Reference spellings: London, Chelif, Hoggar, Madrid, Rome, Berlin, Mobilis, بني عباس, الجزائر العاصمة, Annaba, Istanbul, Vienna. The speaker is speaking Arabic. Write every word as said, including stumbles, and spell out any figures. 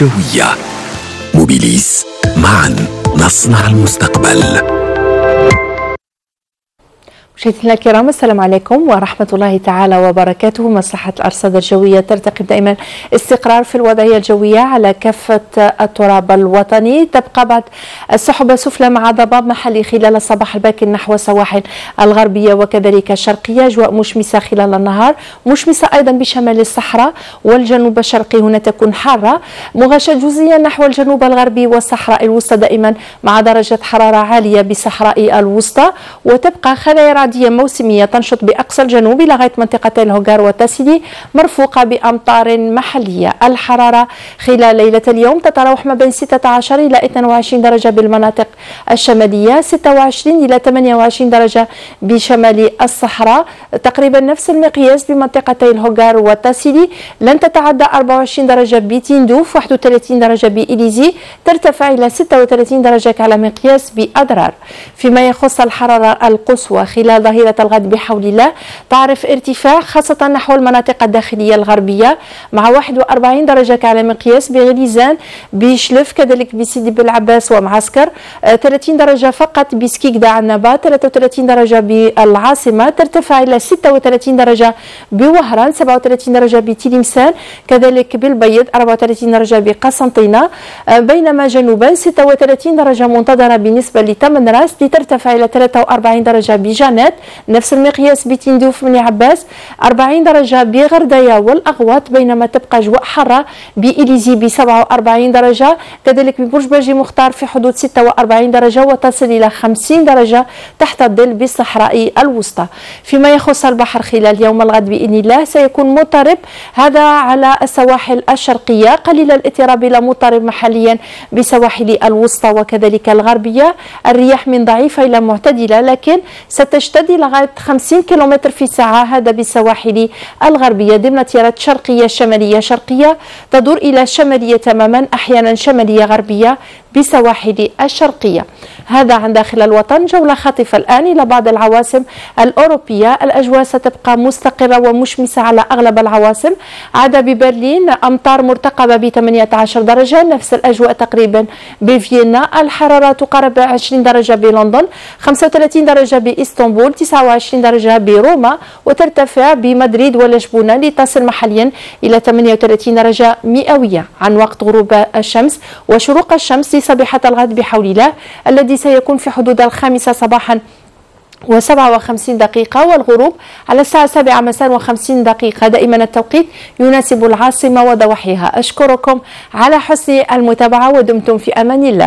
جوية. موبيليس، معا نصنع المستقبل. مشاهدينا الكرام، السلام عليكم ورحمة الله تعالى وبركاته. مصلحة الأرصاد الجوية ترتقب دائما استقرار في الوضعية الجوية على كافة التراب الوطني. تبقى بعض السحب السفلى مع ضباب محلي خلال الصباح الباكر نحو السواحل الغربية وكذلك الشرقية. أجواء مشمسة خلال النهار، مشمسة أيضا بشمال الصحراء والجنوب الشرقي، هنا تكون حارة مغشاة جزئيا نحو الجنوب الغربي والصحراء الوسطى دائما مع درجة حرارة عالية بصحراء الوسطى. وتبقى خلايا رعدية موسمية تنشط بأقصى الجنوب لغاية منطقتي الهوغار وتاسيدي مرفوقة بأمطار محلية. الحرارة خلال ليلة اليوم تتراوح ما بين ستة عشر إلى اثنين وعشرين درجة بالمناطق الشمالية، ستة وعشرين إلى ثمانية وعشرين درجة بشمال الصحراء، تقريبا نفس المقياس بمنطقتي الهوغار وتاسيدي. لن تتعدى أربعة وعشرين درجة بتندوف، واحد وثلاثين درجة بإليزي، ترتفع إلى ستة وثلاثين درجة على مقياس بأضرار. فيما يخص الحرارة القصوى خلال ظهيرة الغد بحول الله تعرف ارتفاع خاصة نحو المناطق الداخلية الغربية مع واحد وأربعين درجة على مقياس بغليزان بشلف، كذلك بسيدي بالعباس ومعسكر، ثلاثين درجة فقط بسكيكدا عنابة، ثلاثة وثلاثين درجة بالعاصمة، ترتفع إلى ستة وثلاثين درجة بوهران، سبعة وثلاثين درجة بتلمسان، كذلك بالبيض، أربعة وثلاثين درجة بقسنطينة. بينما جنوبا ستة وثلاثين درجة منتظرة بالنسبة لتمنراس، لترتفع إلى ثلاثة وأربعين درجة بجانب، نفس المقياس بتندوف بني عباس، أربعين درجة بغردية والأغواط. بينما تبقى أجواء حارة بإليزي ب سبعة وأربعين درجة، كذلك ببرج باجي مختار في حدود ستة وأربعين درجة وتصل إلى خمسين درجة تحت الظل بالصحراء الوسطى. فيما يخص البحر خلال يوم الغد بإذن الله سيكون مضطرب، هذا على السواحل الشرقية، قليل الاضطراب إلى مضطرب محليا بسواحل الوسطى وكذلك الغربية. الرياح من ضعيفة إلى معتدلة، لكن ستشتد تشتد لغاية خمسين كيلومتر في الساعة، هذا بالسواحل الغربية ضمن تيارات شرقية شمالية، شرقية تدور إلى شمالية تماما، أحيانا شمالية غربية بسواحل الشرقية. هذا عن داخل الوطن. جولة خاطفة الآن إلى بعض العواصم الأوروبية. الأجواء ستبقى مستقرة ومشمسة على أغلب العواصم، عدا ببرلين أمطار مرتقبة ب ثمانية عشر درجة، نفس الأجواء تقريبا بفيينا. الحرارة تقارب عشرين درجة بلندن، خمسة وثلاثين درجة بإسطنبول، تسعة وعشرين درجة بروما، وترتفع بمدريد ولشبونة لتصل محليا إلى ثمانية وثلاثين درجة مئوية. عن وقت غروب الشمس وشروق الشمس لصبيحة الغد بحول الله الذي سيكون في حدود الخامسة صباحا وسبعة وخمسين دقيقة، والغروب على الساعة السابعة مساء وخمسين دقيقة، دائما التوقيت يناسب العاصمة وضواحيها. أشكركم على حسن المتابعة ودمتم في أمان الله.